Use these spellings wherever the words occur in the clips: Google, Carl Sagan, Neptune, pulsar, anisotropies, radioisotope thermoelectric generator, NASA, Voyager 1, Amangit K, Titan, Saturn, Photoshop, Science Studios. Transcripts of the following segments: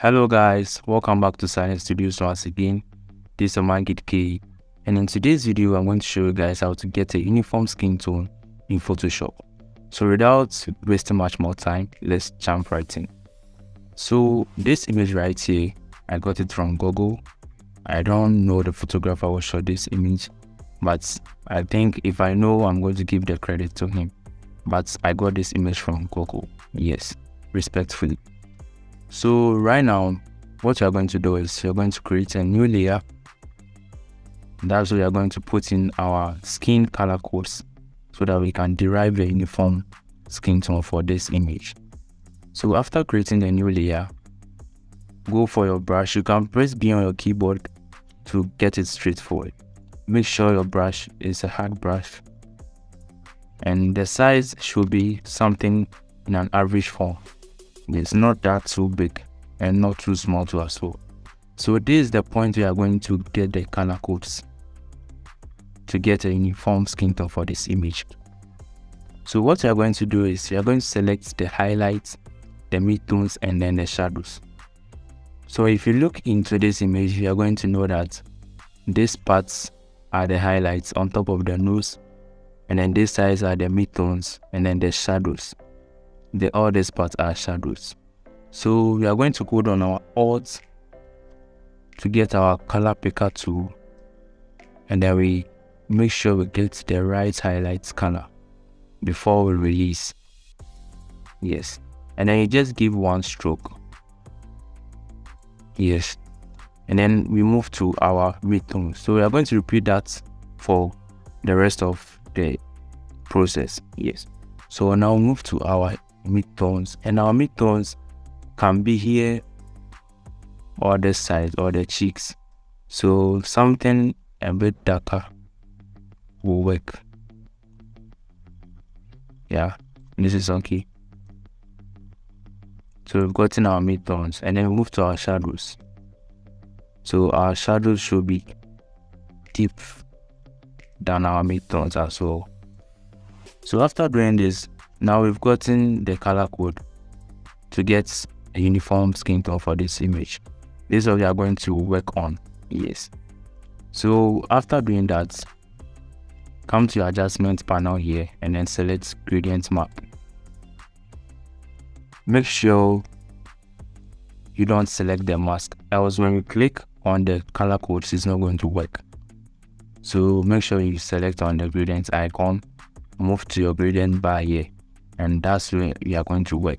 Hello guys, welcome back to Science Studios once again. This is Amangit K, and in today's video I'm going to show you guys how to get a uniform skin tone in Photoshop. So without wasting much more time, let's jump right in. So this image right here, I got it from Google. I don't know the photographer who shot this image, but I think if I know, I'm going to give the credit to him. But I got this image from Google, yes, respectfully. So right now, what you're going to do is you're going to create a new layer. That's where you're going to put in our skin color codes so that we can derive the uniform skin tone for this image. So after creating the new layer, go for your brush. You can press B on your keyboard to get it straight forward. Make sure your brush is a hard brush and the size should be something in an average form. It's not that too big and not too small to us. So this is the point we are going to get the color codes to get a uniform skin tone for this image. So what you are going to do is you are going to select the highlights, the midtones, and then the shadows. So if you look into this image, you are going to know that these parts are the highlights on top of the nose, and then these sides are the midtones, and then the shadows. All these parts are shadows. So we are going to go on our alt to get our color picker tool, and then we make sure we get the right highlights color before we release. Yes, and then you just give one stroke. Yes, and then we move to our midtone. So we are going to repeat that for the rest of the process. Yes. So now move to our midtones, and our midtones can be here or the sides or the cheeks. So something a bit darker will work. Yeah, this is okay. So we've gotten our midtones, and then we move to our shadows. So our shadows should be deep than our midtones as well. So after doing this, now we've gotten the color code to get a uniform skin tone for this image. This is what we are going to work on. Yes. So after doing that, come to your adjustment panel here and then select gradient map. Make sure you don't select the mask, else when you click on the color codes, it's not going to work. So make sure you select on the gradient icon. Move to your gradient bar here, and that's where we are going to work.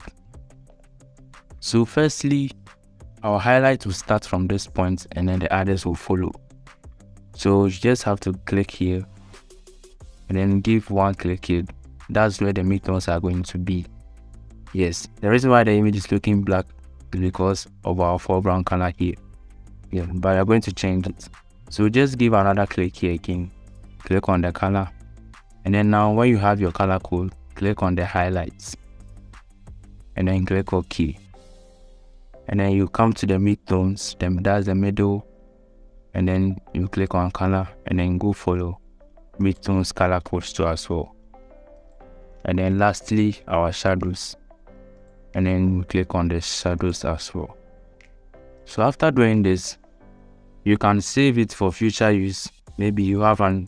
So firstly, our highlight will start from this point, and then the others will follow. So you just have to click here and then give one click here. That's where the midtones are going to be. Yes, the reason why the image is looking black is because of our foreground color here. Yeah, but we are going to change it. So just give another click here again. Click on the color. And then now when you have your color code, click on the highlights and then click OK. And then you come to the midtones, that's the middle, and then you click on color and then go follow midtones color codes too as well. And then lastly, our shadows. And then we click on the shadows as well. So after doing this, you can save it for future use. Maybe you have an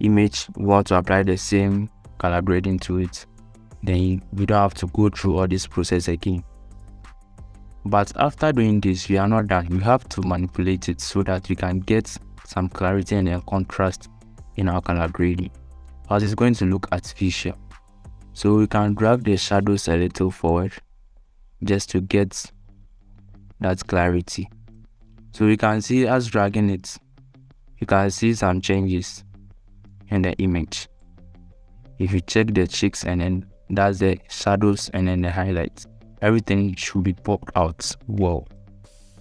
image, we want to apply the same color grading to it, then we don't have to go through all this process again. But after doing this, we are not done. We have to manipulate it so that we can get some clarity and contrast in our color grading, as it's going to look artificial. So we can drag the shadows a little forward just to get that clarity. So you can see us dragging it, you can see some changes in the image. If you check the cheeks, and then that's the shadows, and then the highlights, everything should be popped out well.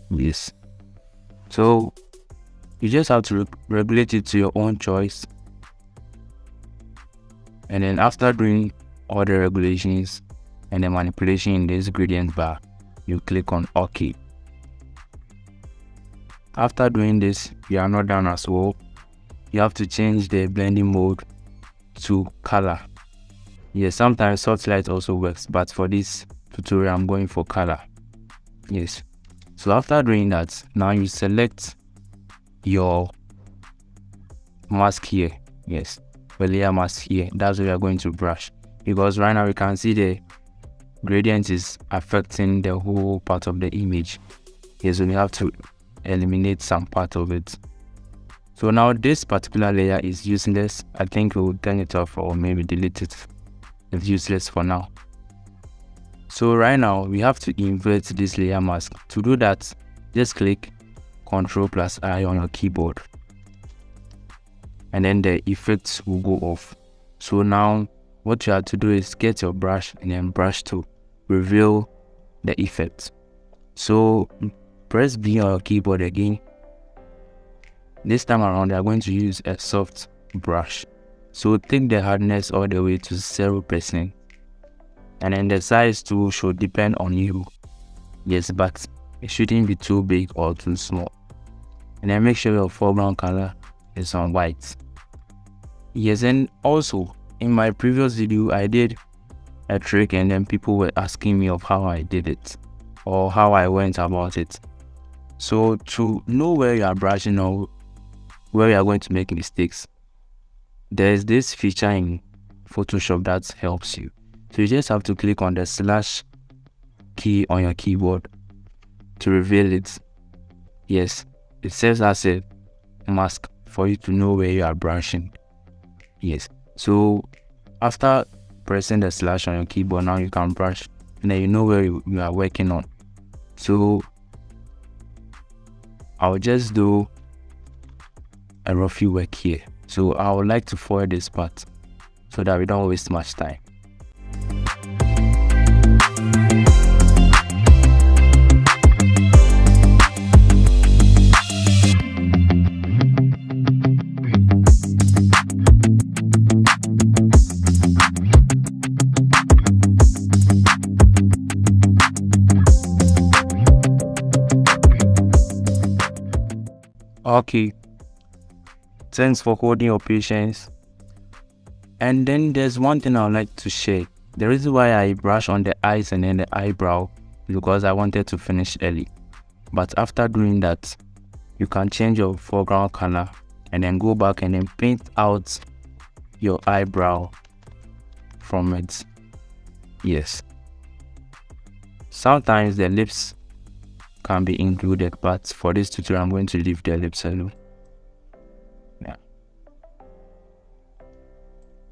Yes, so you just have to regulate it to your own choice, and then after doing all the regulations and the manipulation in this gradient bar, you click on OK. After doing this, you are not done as well. You have to change the blending mode to color. Yes, sometimes soft light also works, but for this tutorial I'm going for color. Yes, So after doing that, now you select your mask here. Yes, the layer mask here. That's what we are going to brush, because right now we can see the gradient is affecting the whole part of the image. Yes, so we have to eliminate some part of it. So now this particular layer is useless. I think we will turn it off or maybe delete it. It's useless for now. So right now we have to invert this layer mask. To do that, just click Ctrl+I on your keyboard, and then the effects will go off. So now what you have to do is get your brush and then brush to reveal the effect. So press B on your keyboard again. This time around, I'm going to use a soft brush. So take the hardness all the way to 0%, and then the size too should depend on you. Yes, but it shouldn't be too big or too small. And then make sure your foreground color is on white. Yes, and also in my previous video I did a trick and then people were asking me of how I did it or how I went about it. So to know where you are brushing or where you are going to make mistakes, there is this feature in Photoshop that helps you. So you just have to click on the slash key on your keyboard to reveal it. Yes, it serves as a mask for you to know where you are brushing. Yes, so after pressing the slash on your keyboard, now you can brush and then you know where you are working on. So I'll just do a roughy work here. So I would like to forward this part so that we don't waste much time. Okay, thanks for holding your patience. And then there's one thing I would like to share. The reason why I brush on the eyes and then the eyebrow is because I wanted to finish early. But after doing that, you can change your foreground color and then go back and then paint out your eyebrow from it. Yes. Sometimes the lips can be included, but for this tutorial I'm going to leave the lips alone. Yeah.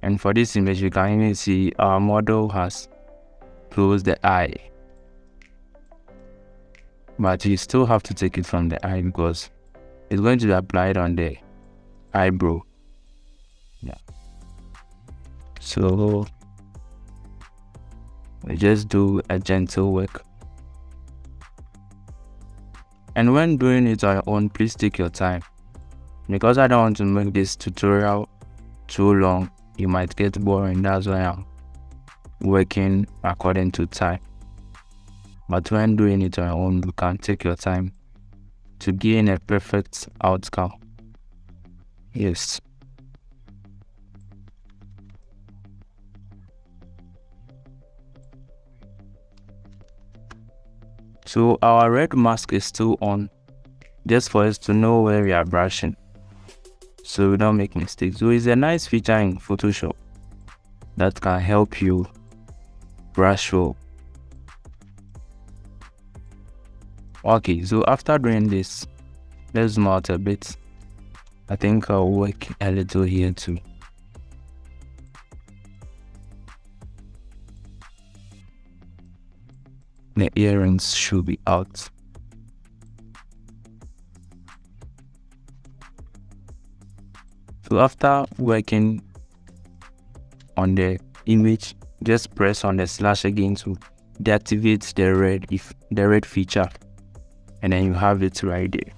And for this image, you can even see our model has closed the eye, but you still have to take it from the eye because it's going to be applied on the eyebrow. Yeah. So we just do a gentle work. And when doing it on your own, please take your time, because I don't want to make this tutorial too long. You might get boring. That's why I'm working according to time. But when doing it on your own, you can take your time to gain a perfect outcome. Yes. So our red mask is still on, just for us to know where we are brushing, so we don't make mistakes. So it's a nice feature in Photoshop that can help you brush well. Okay, so after doing this, let's zoom out a bit. I think I'll work a little here too. The earrings should be out. So after working on the image, just press on the slash again to deactivate the red feature, and then you have it right there.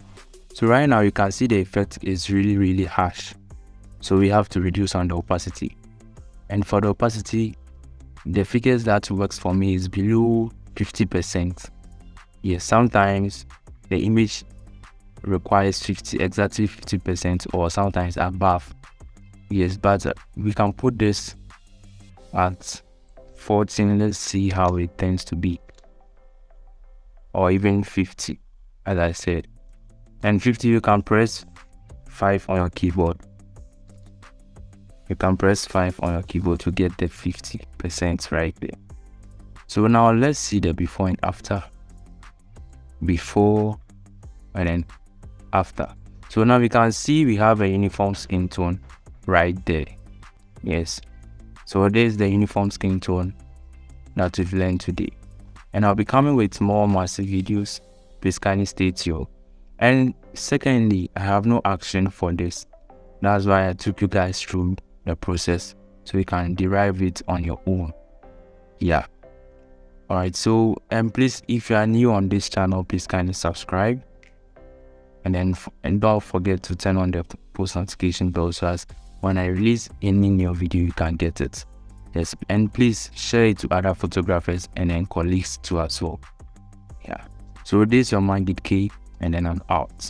So right now you can see the effect is really harsh, so we have to reduce on the opacity. And for the opacity, the figures that works for me is below 50%. Yes, sometimes the image requires 50, exactly 50%, or sometimes above. Yes, but we can put this at 14. Let's see how it tends to be, or even 50. as I said, and 50 you can press 5 on your keyboard. You can press 5 on your keyboard to get the 50% right there. So now let's see the before and after. Before and then after. So now we can see we have a uniform skin tone right there. Yes, so there's the uniform skin tone that we've learned today, and I'll be coming with more massive videos. Please kindly stay tuned. And secondly, I have no action for this. That's why I took you guys through the process so you can derive it on your own. Yeah. Alright, so please, if you are new on this channel, please kindly subscribe. And don't forget to turn on the post notification bell so as when I release any new video, you can get it. Yes, and please share it to other photographers and then colleagues too as well. Yeah. So this is your Amangit K, and then I'm out.